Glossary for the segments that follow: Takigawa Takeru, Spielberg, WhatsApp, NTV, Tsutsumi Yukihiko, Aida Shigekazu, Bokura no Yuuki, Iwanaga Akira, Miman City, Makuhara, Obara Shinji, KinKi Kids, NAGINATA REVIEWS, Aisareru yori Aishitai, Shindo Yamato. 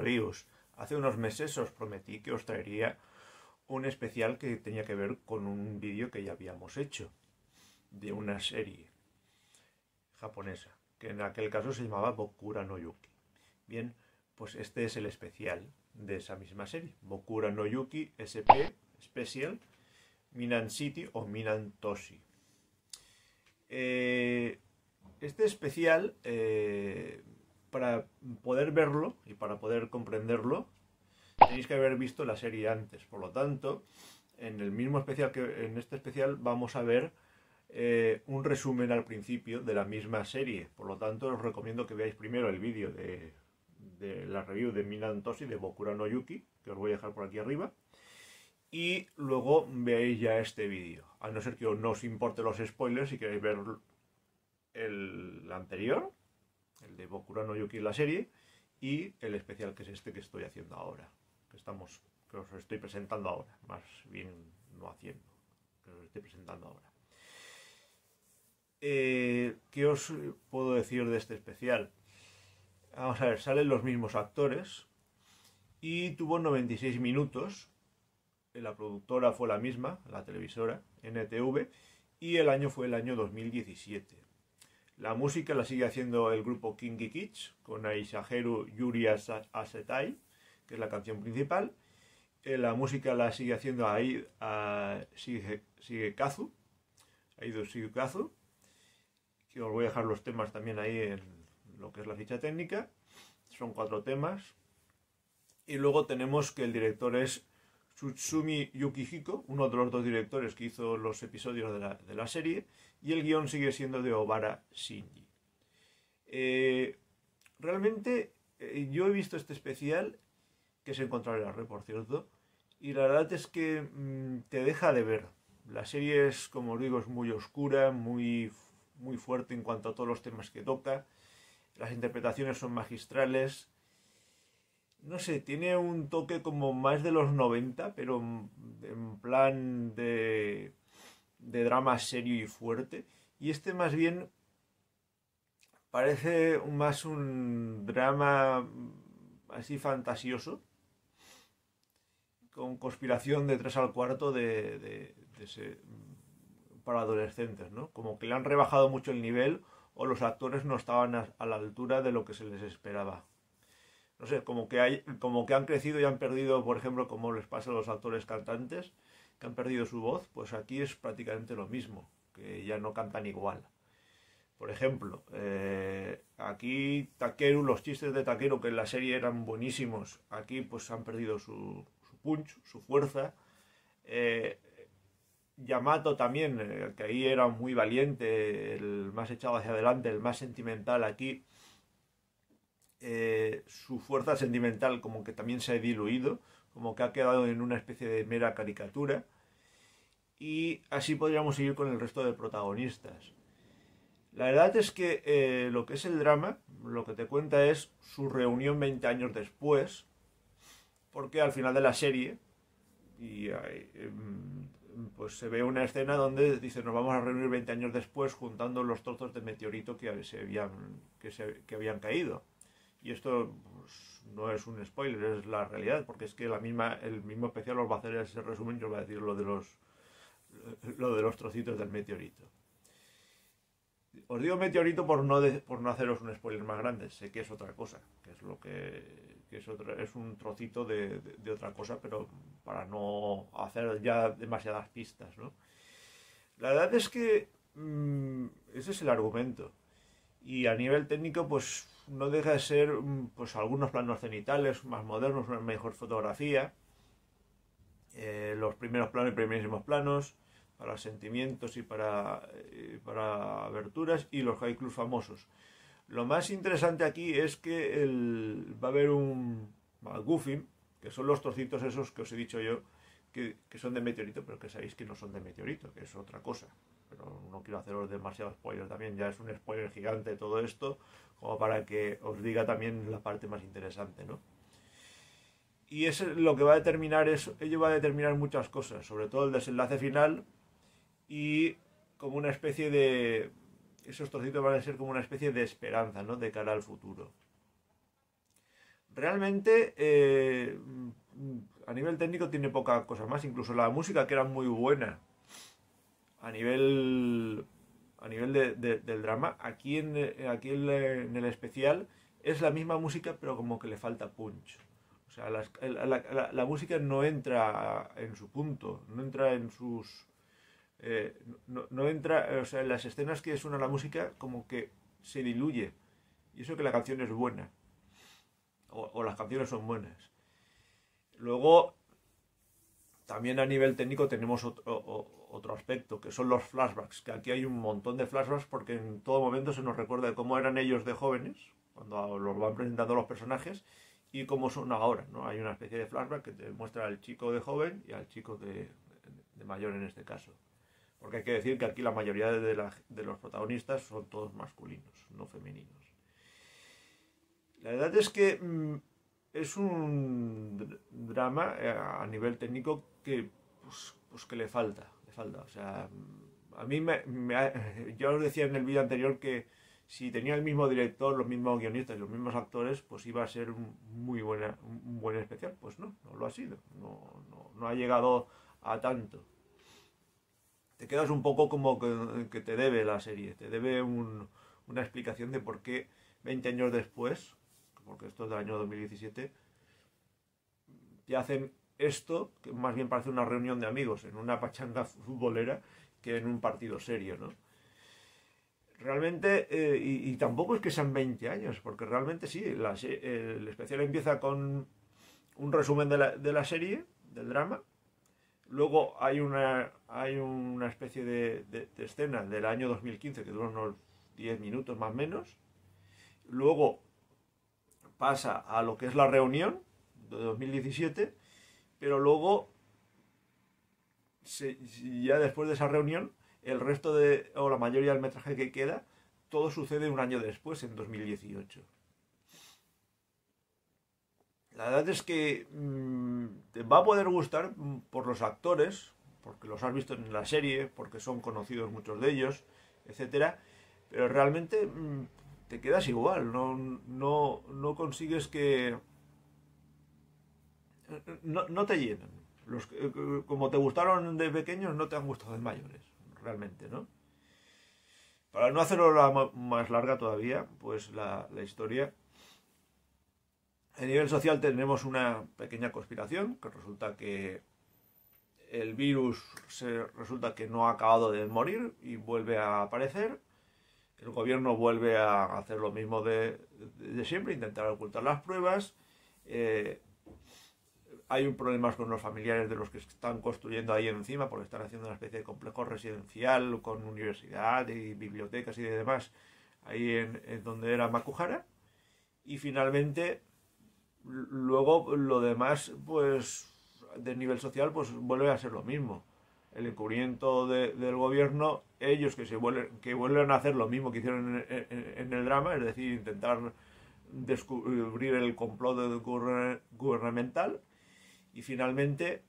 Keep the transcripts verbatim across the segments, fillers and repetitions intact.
ríos. Hace unos meses os prometí que os traería un especial que tenía que ver con un vídeo que ya habíamos hecho, de una serie japonesa, que en aquel caso se llamaba Bokura no Yuuki. Bien, pues este es el especial de esa misma serie, Bokura no Yuuki S P Special Miman City o Miman Toshi. Eh, este especial, eh, para poder verlo y para poder comprenderlo, tenéis que haber visto la serie antes. Por lo tanto, en el mismo especial que en este especial vamos a ver eh, un resumen al principio de la misma serie. Por lo tanto, os recomiendo que veáis primero el vídeo de, de la review de Miman Toshi de Bokura no Yuuki, que os voy a dejar por aquí arriba, y luego veáis ya este vídeo. A no ser que no os importe los spoilers, si queréis ver el anterior, el de Bokura no Yuuki, la serie, y el especial que es este que estoy haciendo ahora, que estamos, que os estoy presentando ahora, más bien no haciendo, que os estoy presentando ahora. Eh, ¿Qué os puedo decir de este especial? Vamos a ver, salen los mismos actores y tuvo noventa y seis minutos. La productora fue la misma, la televisora N T V, y el año fue el año dos mil diecisiete. La música la sigue haciendo el grupo KinKi Kids con Aisareru yori Aishitai, que es la canción principal. La música la sigue haciendo Aida Shigekazu, Aida Shigekazu, que os voy a dejar los temas también ahí en lo que es la ficha técnica. Son cuatro temas. Y luego tenemos que el director es Tsutsumi Yukihiko, uno de los dos directores que hizo los episodios de la, de la serie, y el guión sigue siendo de Obara Shinji. Eh, realmente eh, yo he visto este especial, que se encontraba en la red, por cierto, y la verdad es que mm, te deja de ver. La serie es, como os digo, es muy oscura, muy, muy fuerte en cuanto a todos los temas que toca. Las interpretaciones son magistrales. No sé, tiene un toque como más de los noventa, pero en plan de, de drama serio y fuerte. Y este más bien parece más un drama así fantasioso, con conspiración de tres al cuarto de, de, de ese, para adolescentes, ¿no? Como que le han rebajado mucho el nivel o los actores no estaban a, a la altura de lo que se les esperaba. No sé, como que, hay, como que han crecido y han perdido, por ejemplo, como les pasa a los actores cantantes, que han perdido su voz, pues aquí es prácticamente lo mismo, que ya no cantan igual. Por ejemplo, eh, aquí Takeru, los chistes de Takeru, que en la serie eran buenísimos, aquí pues han perdido su, su punch, su fuerza. Eh, Yamato también, eh, que ahí era muy valiente, el más echado hacia adelante, el más sentimental aquí. Eh, su fuerza sentimental como que también se ha diluido, como que ha quedado en una especie de mera caricatura, y así podríamos seguir con el resto de protagonistas. La verdad es que eh, lo que es el drama, lo que te cuenta es su reunión veinte años después, porque al final de la serie y, eh, pues se ve una escena donde dice: nos vamos a reunir veinte años después juntando los trozos de meteorito que se habían, que se, que habían caído. Y esto pues, no es un spoiler, es la realidad, porque es que la misma, el mismo especial os va a hacer ese resumen y os va a decir lo de los, lo de los trocitos del meteorito. Os digo meteorito por no, de, por no haceros un spoiler más grande, sé que es otra cosa, que es, lo que, que es, otra, es un trocito de, de, de otra cosa, pero para no hacer ya demasiadas pistas, ¿no? La verdad es que mmm, ese es el argumento. Y a nivel técnico, pues no deja de ser pues, algunos planos cenitales más modernos, una mejor fotografía, eh, los primeros planos y primerísimos planos, para sentimientos y para, eh, para aberturas, y los haikus famosos. Lo más interesante aquí es que el, va a haber un McGuffin, que son los trocitos esos que os he dicho yo, que, que son de meteorito, pero que sabéis que no son de meteorito, que es otra cosa. Pero no quiero haceros demasiado spoiler también, ya es un spoiler gigante todo esto, como para que os diga también la parte más interesante, ¿no? Y eso es lo que va a determinar, eso, ello va a determinar muchas cosas, sobre todo el desenlace final, y como una especie de... esos trocitos van a ser como una especie de esperanza, ¿no?, de cara al futuro. realmente eh, a nivel técnico tiene pocas cosas más, incluso la música, que era muy buena a nivel a nivel de, de, del drama, aquí, en, aquí en, en el especial es la misma música, pero como que le falta punch. O sea, las, la, la, la música no entra en su punto, no entra en sus... Eh, no, no entra, o sea, en las escenas que suena la música como que se diluye. Y eso que la canción es buena. O, o las canciones son buenas. Luego, también a nivel técnico tenemos otro, o, otro aspecto, que son los flashbacks. Que aquí hay un montón de flashbacks porque en todo momento se nos recuerda de cómo eran ellos de jóvenes, cuando los van presentando los personajes, y cómo son ahora, ¿no? Hay una especie de flashback que te muestra al chico de joven y al chico de, de mayor en este caso. Porque hay que decir que aquí la mayoría de, la, de los protagonistas son todos masculinos, no femeninos. La verdad es que mmm, es un drama eh, a nivel técnico que, pues, pues que le falta, le falta. O sea, a mí me, me, yo os decía en el vídeo anterior que si tenía el mismo director, los mismos guionistas y los mismos actores, pues iba a ser un, muy buena, un buen especial. Pues no, no lo ha sido, no, no, no ha llegado a tanto. Te quedas un poco como que, que te debe la serie, te debe un, una explicación de por qué veinte años después, porque esto es del año dos mil diecisiete, te hacen esto, que más bien parece una reunión de amigos, en una pachanga futbolera, que en un partido serio, ¿no? Realmente, eh, y, y tampoco es que sean veinte años, porque realmente sí, la, el especial empieza con un resumen de la, de la serie, del drama. Luego hay una, hay una especie de, de, de escena del año dos mil quince que dura unos diez minutos más o menos. Luego pasa a lo que es la reunión de dos mil diecisiete, pero luego, se, ya después de esa reunión, el resto de, o la mayoría del metraje que queda, todo sucede un año después, en dos mil dieciocho. La verdad es que mmm, te va a poder gustar por los actores, porque los has visto en la serie, porque son conocidos muchos de ellos, etcétera. Pero realmente mmm, te quedas igual, no, no, no consigues que... No, no te llenan. Los, como te gustaron de pequeños, no te han gustado de mayores, realmente, ¿no? Para no hacerlo la, más larga todavía, pues la, la historia... A nivel social tenemos una pequeña conspiración, que resulta que el virus se, resulta que no ha acabado de morir y vuelve a aparecer. El gobierno vuelve a hacer lo mismo de, de, de siempre, intentar ocultar las pruebas. Eh, hay un problema con los familiares de los que están construyendo ahí encima, porque están haciendo una especie de complejo residencial con universidad y bibliotecas y demás, ahí en, en donde era Makuhara. Y finalmente... Luego lo demás, pues, de nivel social, pues vuelve a ser lo mismo. El encubrimiento de, del gobierno, ellos que se vuelven, que vuelven a hacer lo mismo que hicieron en, en, en el drama, es decir, intentar descubrir el complot gubernamental. Y finalmente,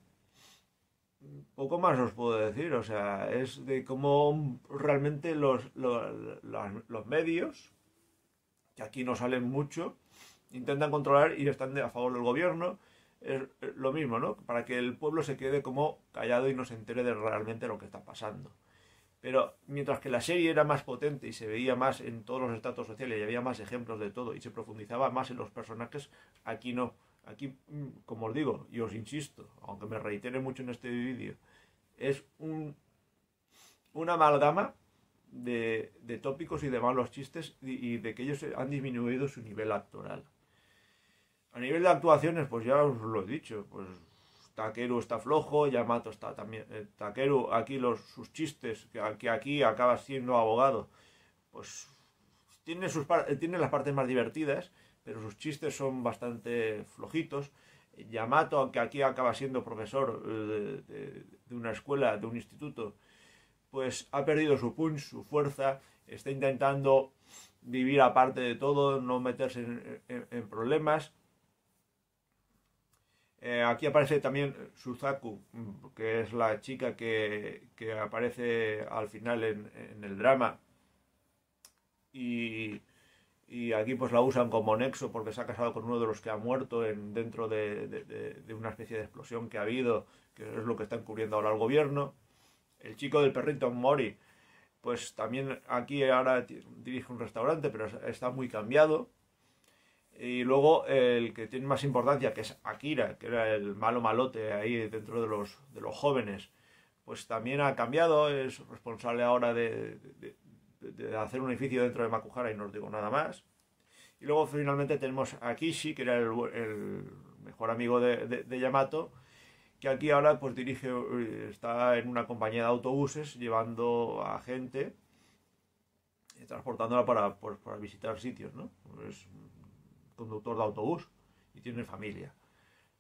poco más os puedo decir, o sea, es de cómo realmente los, los, los medios, que aquí no salen mucho, intentan controlar y están a favor del gobierno, es lo mismo, ¿no? Para que el pueblo se quede como callado y no se entere de realmente lo que está pasando. Pero mientras que la serie era más potente y se veía más en todos los estratos sociales y había más ejemplos de todo y se profundizaba más en los personajes, aquí no. Aquí, como os digo, y os insisto, aunque me reitere mucho en este vídeo, es un, una amalgama de, de tópicos y de malos chistes y, y de que ellos han disminuido su nivel actoral. A nivel de actuaciones, pues ya os lo he dicho, pues Takeru está flojo, Yamato está también... Eh, Takeru, aquí los, sus chistes, que, que aquí acaba siendo abogado, pues tiene, sus, tiene las partes más divertidas, pero sus chistes son bastante flojitos. Yamato, aunque aquí acaba siendo profesor eh, de, de una escuela, de un instituto, pues ha perdido su punch, su fuerza, está intentando vivir aparte de todo, no meterse en, en, en problemas. Eh, aquí aparece también Suzaku, que es la chica que, que aparece al final en, en el drama. Y, y aquí pues la usan como nexo porque se ha casado con uno de los que ha muerto en, dentro de, de, de, de una especie de explosión que ha habido, que es lo que está encubriendo ahora el gobierno. El chico del perrito Mori, pues también aquí ahora dirige un restaurante, pero está muy cambiado. Y luego el que tiene más importancia, que es Akira, que era el malo malote ahí dentro de los, de los jóvenes, pues también ha cambiado, es responsable ahora de, de, de hacer un edificio dentro de Makuhara y no os digo nada más. Y luego finalmente tenemos a Kishi, que era el, el mejor amigo de, de, de Yamato, que aquí ahora pues dirige, está en una compañía de autobuses llevando a gente, transportándola para, por, para visitar sitios, ¿no? Es conductor de autobús y tiene familia.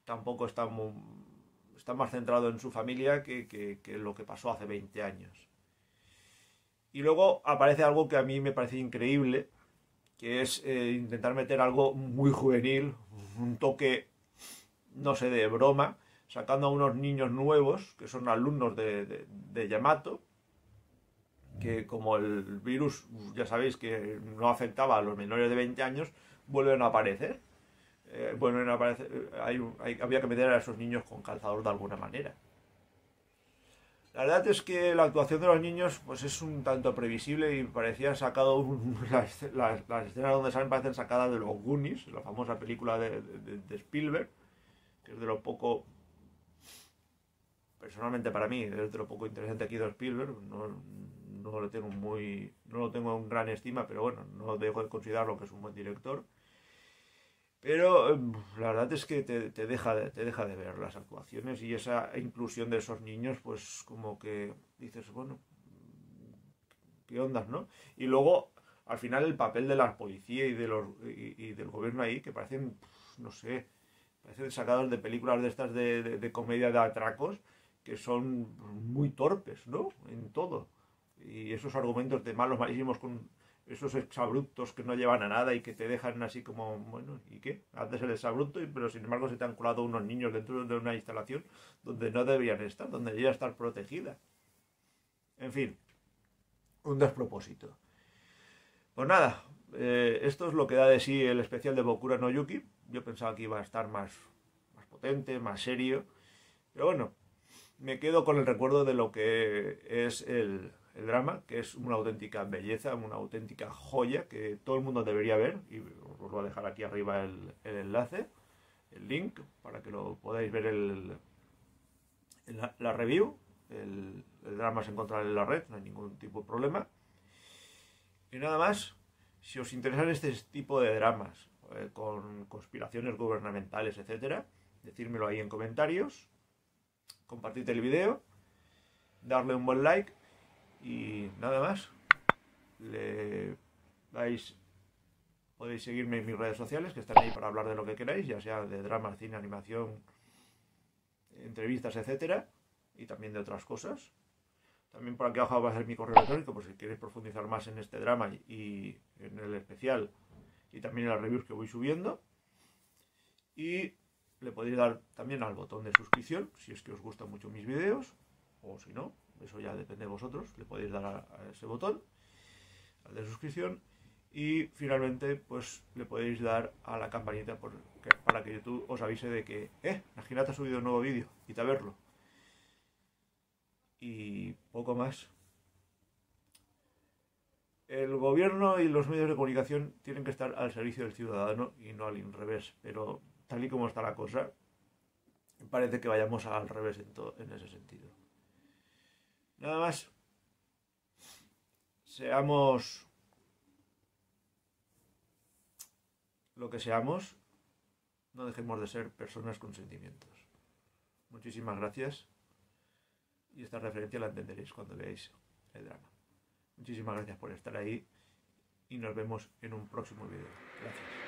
Tampoco está, muy, está más centrado en su familia que, que, que lo que pasó hace veinte años. Y luego aparece algo que a mí me parece increíble, que es eh, intentar meter algo muy juvenil, un toque, no sé, de broma, sacando a unos niños nuevos, que son alumnos de, de, de Yamato, que como el virus, ya sabéis que no afectaba a los menores de veinte años, vuelven a aparecer. Eh, vuelven a aparecer hay, hay, había que meter a esos niños con calzador de alguna manera. La verdad es que la actuación de los niños pues es un tanto previsible y parecía sacado, un, las, las, las escenas donde salen parecen sacadas de los Goonies, la famosa película de, de, de Spielberg, que es de lo poco... Personalmente para mí, es de lo poco interesante aquí de Spielberg, no, no lo tengo muy, no lo tengo en gran estima, pero bueno, no dejo de considerarlo que es un buen director. Pero la verdad es que te, te, deja, te deja de ver las actuaciones y esa inclusión de esos niños, pues como que dices, bueno, qué ondas, ¿no? Y luego, al final, el papel de la policía y, de los, y, y del gobierno ahí, que parecen, no sé, parecen sacados de películas de estas de, de, de comedia de atracos, que son muy torpes, ¿no? En todo. Y esos argumentos de malos malísimos con esos exabruptos que no llevan a nada y que te dejan así como, bueno, ¿y qué? Haces el exabrupto, pero sin embargo se te han colado unos niños dentro de una instalación donde no debían estar, donde debían estar protegidas. En fin, un despropósito. Pues nada, eh, esto es lo que da de sí el especial de Bokura no Yuuki. Yo pensaba que iba a estar más, más potente, más serio, pero bueno, me quedo con el recuerdo de lo que es el, el drama, que es una auténtica belleza, una auténtica joya que todo el mundo debería ver. Y os voy a dejar aquí arriba el, el enlace, el link, para que lo podáis ver el, el, la, la review. El, el drama se encontrará en la red, no hay ningún tipo de problema. Y nada más, si os interesan este tipo de dramas, eh, con conspiraciones gubernamentales, etcétera, decírmelo ahí en comentarios. Compartid el video, darle un buen like y nada más. Le dais, podéis seguirme en mis redes sociales, que están ahí para hablar de lo que queráis, ya sea de drama, cine, animación, entrevistas, etcétera, y también de otras cosas. También por aquí abajo va a ser mi correo electrónico, por si queréis profundizar más en este drama y en el especial y también en las reviews que voy subiendo. Y le podéis dar también al botón de suscripción, si es que os gustan mucho mis videos, o si no, eso ya depende de vosotros, le podéis dar a ese botón, al de suscripción, y finalmente pues le podéis dar a la campanita por, que, para que YouTube os avise de que, eh, Naginata ha subido un nuevo vídeo, y a verlo. Y poco más. El gobierno y los medios de comunicación tienen que estar al servicio del ciudadano y no al revés, pero... tal y como está la cosa, parece que vayamos al revés en, todo, en ese sentido. Nada más. Seamos lo que seamos, no dejemos de ser personas con sentimientos. Muchísimas gracias. Y esta referencia la entenderéis cuando veáis el drama. Muchísimas gracias por estar ahí y nos vemos en un próximo video. Gracias.